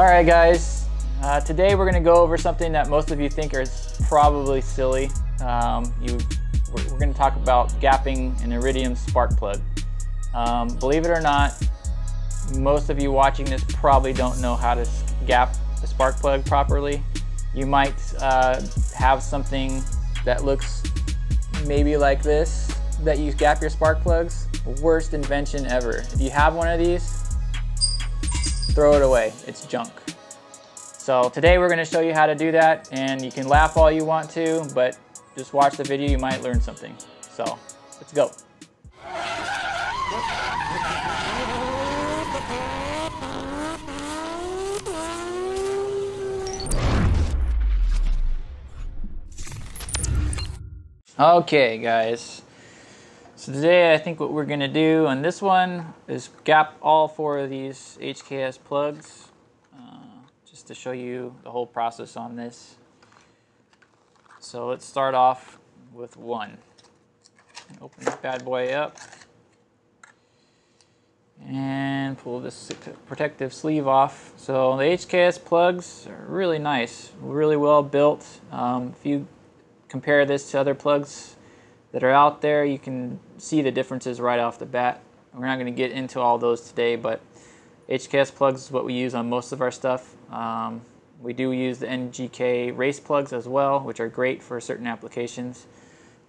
All right, guys, today we're gonna go over something that most of you think is probably silly. We're gonna talk about gapping an Iridium spark plug. Believe it or not, most of you watching this probably don't know how to gap the spark plug properly. You might have something that looks maybe like this that you gap your spark plugs. Worst invention ever. If you have one of these, throw it away, it's junk. So today we're gonna show you how to do that, and you can laugh all you want to, but just watch the video, you might learn something. So let's go. Okay guys, so today I think what we're gonna do on this one is gap all four of these HKS plugs, just to show you the whole process on this. So let's start off with one. Open this bad boy up and pull this protective sleeve off. So the HKS plugs are really nice, really well built. If you compare this to other plugs that are out there, you can see the differences right off the bat. We're not gonna get into all those today, but HKS plugs is what we use on most of our stuff. We do use the NGK race plugs as well, which are great for certain applications.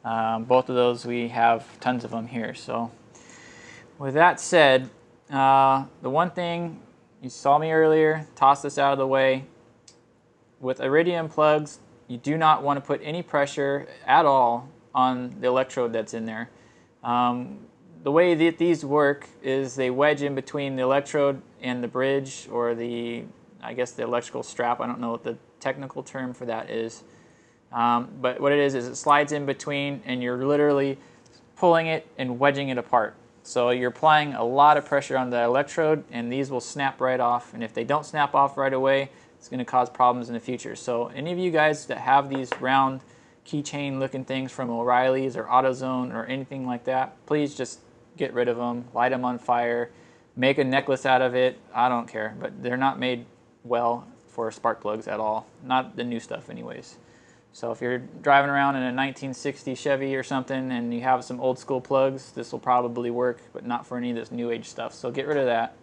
Both of those, we have tons of them here. So with that said, the one thing you saw me earlier, toss this out of the way. With Iridium plugs, you do not want to put any pressure at all on the electrode that's in there. The way that these work is they wedge in between the electrode and the bridge, or the, I guess, the electrical strap. I don't know what the technical term for that is. But what it is it slides in between, and you're literally pulling it and wedging it apart. So you're applying a lot of pressure on the electrode, and these will snap right off. And if they don't snap off right away, it's going to cause problems in the future. So any of you guys that have these round keychain looking things from O'Reilly's or AutoZone or anything like that, please just get rid of them, light them on fire, make a necklace out of it. I don't care, but they're not made well for spark plugs at all. Not the new stuff anyways. So if you're driving around in a 1960 Chevy or something and you have some old school plugs, this will probably work, but not for any of this new age stuff. So get rid of that.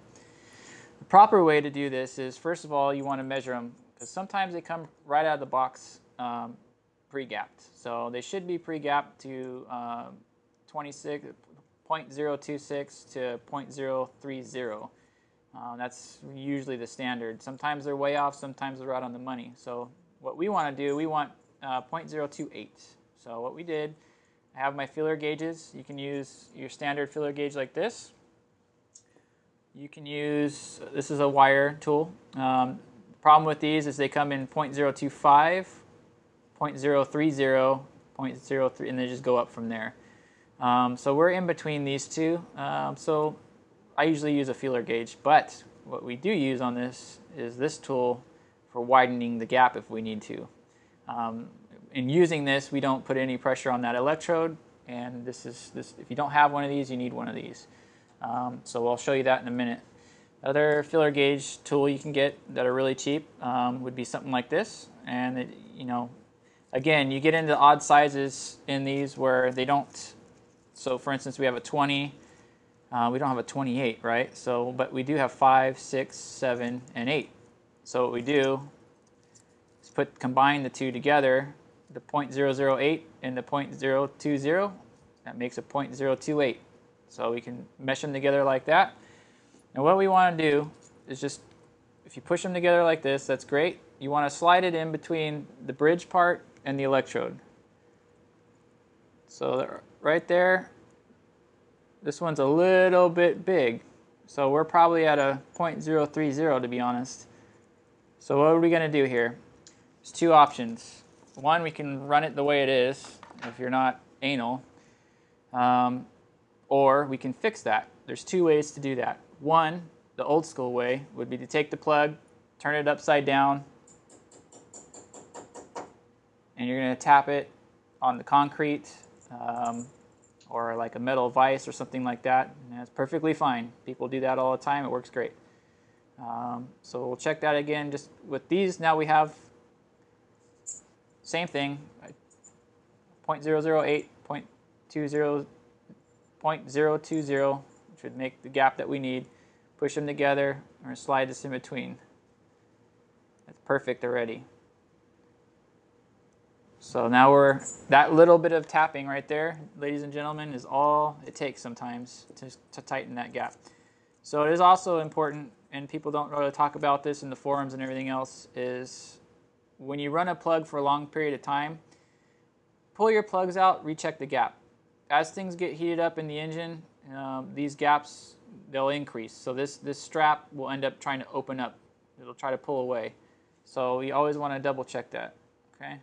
The proper way to do this is, first of all, you want to measure them, because sometimes they come right out of the box pre-gapped. So they should be pre-gapped to 0.026 to 0.030. That's usually the standard. Sometimes they're way off, sometimes they're right on the money. So what we want to do, we want 0.028. So what we did, I have my feeler gauges. You can use your standard feeler gauge like this. You can use, this is a wire tool. The problem with these is they come in 0.025, 0.030, 0.03, and they just go up from there. So we're in between these two. So I usually use a feeler gauge, but what we do use on this is this tool for widening the gap if we need to. In using this, we don't put any pressure on that electrode, and this. If you don't have one of these, you need one of these. So I'll show you that in a minute. Other feeler gauge tool you can get that are really cheap would be something like this, and it, you know, again, you get into odd sizes in these where they don't. So for instance, we have a 20. We don't have a 28, right? So, but we do have 5, 6, 7, and 8. So what we do is combine the two together, the 0.008 and the 0.020. That makes a 0.028. So we can mesh them together like that. And what we want to do is just, if you push them together like this, that's great. You want to slide it in between the bridge part and the electrode. So right there, this one's a little bit big. So we're probably at a 0.030, to be honest. So what are we going to do here? There's two options. One, we can run it the way it is, if you're not anal. Or we can fix that. There's two ways to do that. One, the old school way, would be to take the plug, turn it upside down, and you're going to tap it on the concrete or like a metal vise or something like that, and that's perfectly fine. People do that all the time. It works great. So we'll check that again just with these. Now we have same thing, 0.008, 0.20, 0.020, which would make the gap that we need. Push them together or slide this in between. That's perfect already. So now we're, that little bit of tapping right there, ladies and gentlemen, is all it takes sometimes to tighten that gap. So it is also important, and people don't really talk about this in the forums and everything else, is when you run a plug for a long period of time, pull your plugs out, recheck the gap. As things get heated up in the engine, these gaps, they'll increase. So this strap will end up trying to open up. It'll try to pull away. So you always want to double check that, okay?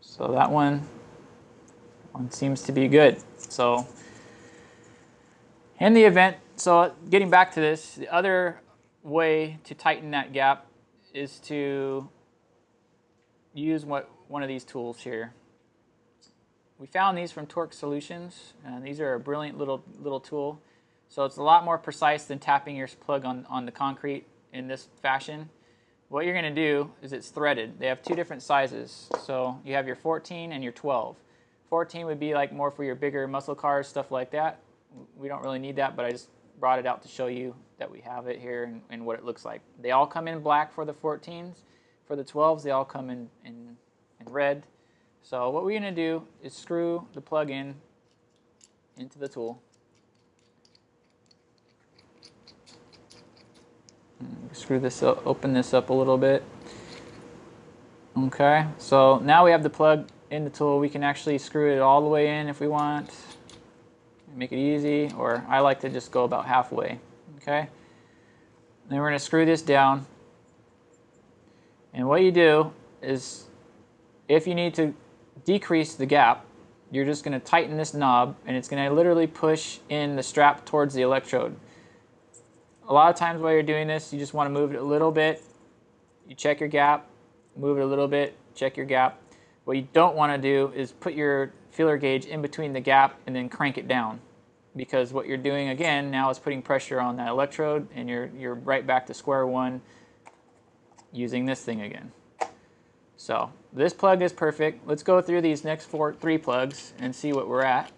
So that one seems to be good. So in the event, so getting back to this, the other way to tighten that gap is to use one of these tools here. We found these from Torque Solutions, and these are a brilliant little tool. So it's a lot more precise than tapping your plug on the concrete in this fashion. What you're going to do is it's threaded. They have two different sizes. So you have your 14 and your 12. 14 would be like more for your bigger muscle cars, stuff like that. We don't really need that, but I just brought it out to show you that we have it here and what it looks like. They all come in black for the 14s. For the 12s, they all come in red. So what we're going to do is screw the plug in into the tool. Screw this up, open this up a little bit. Okay, so now we have the plug in the tool. We can actually screw it all the way in if we want. Make it easy, or I like to just go about halfway. Okay, then we're going to screw this down. And what you do is, if you need to decrease the gap, you're just going to tighten this knob, and it's going to literally push in the strap towards the electrode. A lot of times while you're doing this, you just want to move it a little bit. You check your gap, move it a little bit, check your gap. What you don't want to do is put your feeler gauge in between the gap and then crank it down, because what you're doing again now is putting pressure on that electrode, and you're right back to square one using this thing again. So this plug is perfect. Let's go through these next three plugs and see what we're at,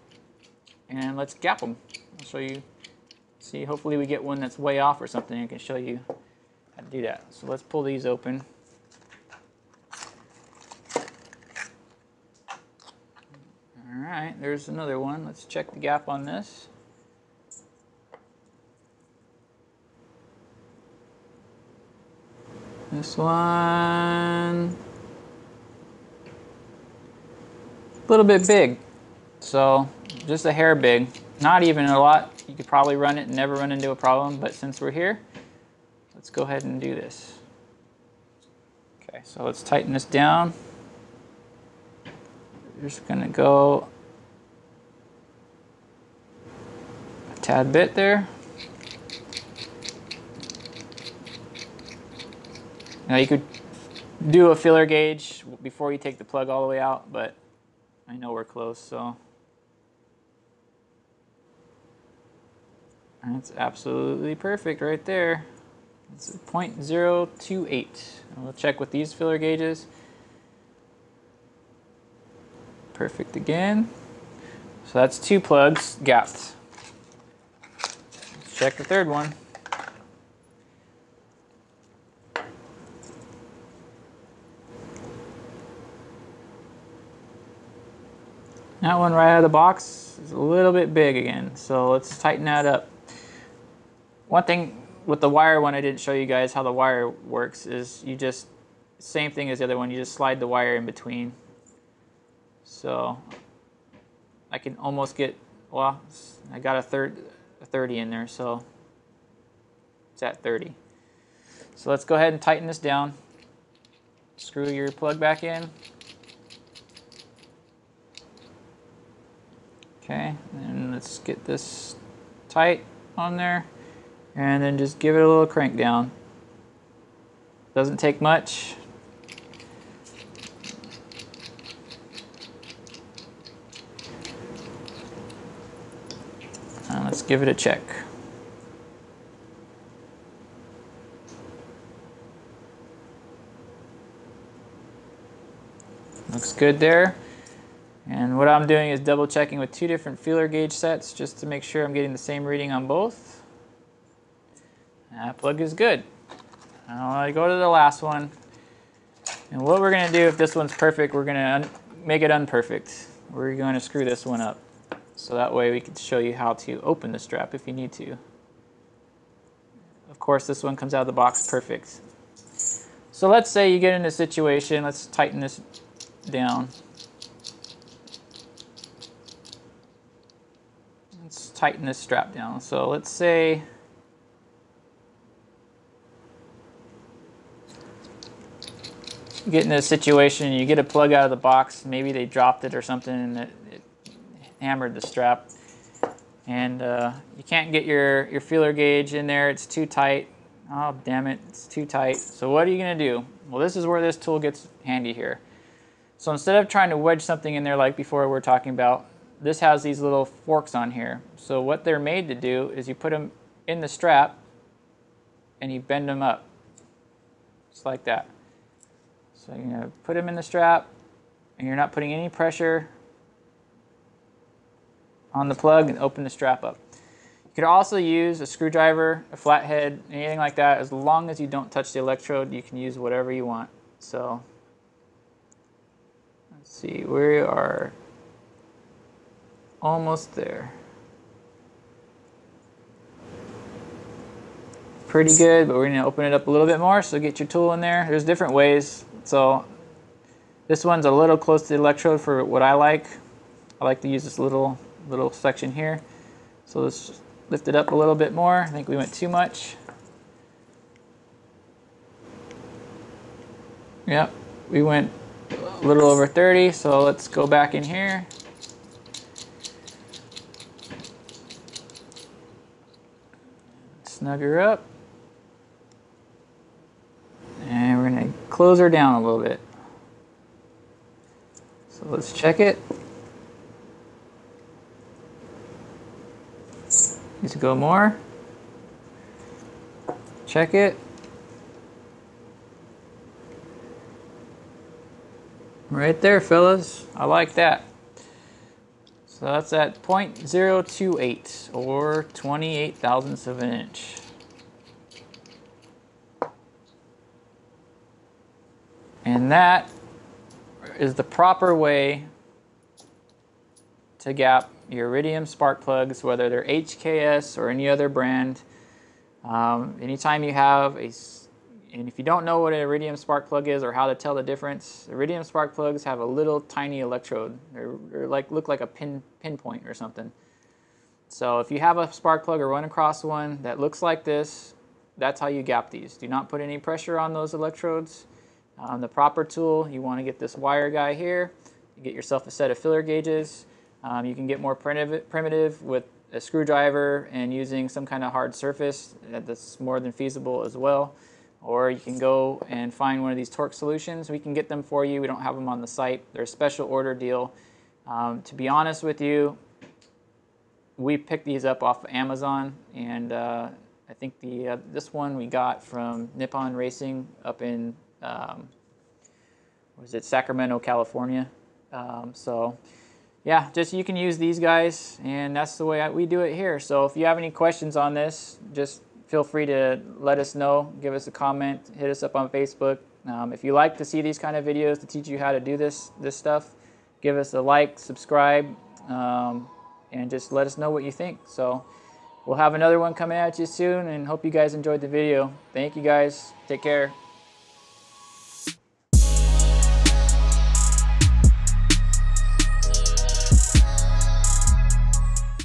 and let's gap them. I'll show you. See, hopefully we get one that's way off or something. I can show you how to do that. So let's pull these open. All right, there's another one. Let's check the gap on this. This one, a little bit big. So just a hair big, not even a lot. You could probably run it and never run into a problem, but since we're here, let's go ahead and do this. Okay, so let's tighten this down. We're just going to go a tad bit there. Now you could do a feeler gauge before you take the plug all the way out, but I know we're close, so. That's absolutely perfect right there. It's 0.028. And we'll check with these filler gauges. Perfect again. So that's two plugs gapped. Let's check the third one. That one right out of the box is a little bit big again, so let's tighten that up. One thing with the wire one, I didn't show you guys how the wire works, is you just, same thing as the other one, you just slide the wire in between. So I can almost get, well, I got a 30 in there, so it's at 30. So let's go ahead and tighten this down. Screw your plug back in. Okay, and let's get this tight on there. And then just give it a little crank down. Doesn't take much. Let's give it a check. Looks good there. And what I'm doing is double checking with two different feeler gauge sets just to make sure I'm getting the same reading on both. That plug is good. Now I go to the last one. And what we're going to do, if this one's perfect, we're going to make it unperfect. We're going to screw this one up. So that way we can show you how to open the strap if you need to. Of course, this one comes out of the box perfect. So let's say you get in a situation, let's tighten this down. Let's tighten this strap down. So let's say you get in a situation, you get a plug out of the box, maybe they dropped it or something and it hammered the strap. And you can't get your feeler gauge in there, it's too tight. Oh, damn it, it's too tight. So what are you gonna do? Well, this is where this tool gets handy here. So instead of trying to wedge something in there like before we were talking about, this has these little forks on here. So what they're made to do is you put them in the strap and you bend them up, just like that. So you're gonna put them in the strap and you're not putting any pressure on the plug, and open the strap up. You could also use a screwdriver, a flathead, anything like that. As long as you don't touch the electrode, you can use whatever you want. So let's see, we are almost there. Pretty good, but we're gonna open it up a little bit more, so get your tool in there. There's different ways. So this one's a little close to the electrode for what I like. I like to use this little section here. So let's lift it up a little bit more. I think we went too much. Yep, we went a little over 30, so let's go back in here. Snug her up. And we're gonna close her down a little bit. So let's check it. Need to go more. Check it. Right there, fellas. I like that. So that's at 0.028 or 28 thousandths of an inch. And that is the proper way to gap your Iridium spark plugs, whether they're HKS or any other brand. Anytime you have a, and if you don't know what an Iridium spark plug is or how to tell the difference, Iridium spark plugs have a little tiny electrode. They're like, look like a pinpoint or something. So if you have a spark plug or run across one that looks like this, that's how you gap these. Do not put any pressure on those electrodes. The proper tool, you want to get this wire guy here, you get yourself a set of feeler gauges. You can get more primitive with a screwdriver and using some kind of hard surface. That's more than feasible as well. Or you can go and find one of these Torque Solutions. We can get them for you. We don't have them on the site. They're a special order deal. To be honest with you, we picked these up off of Amazon, and I think this one we got from Nippon Racing up in was it Sacramento, California? So. Yeah, just you can use these guys, and that's the way we do it here. So if you have any questions on this, just feel free to let us know, give us a comment, hit us up on Facebook. If you like to see these kind of videos to teach you how to do this stuff, give us a like, subscribe, and just let us know what you think. So we'll have another one coming at you soon, and hope you guys enjoyed the video. Thank you guys. Take care.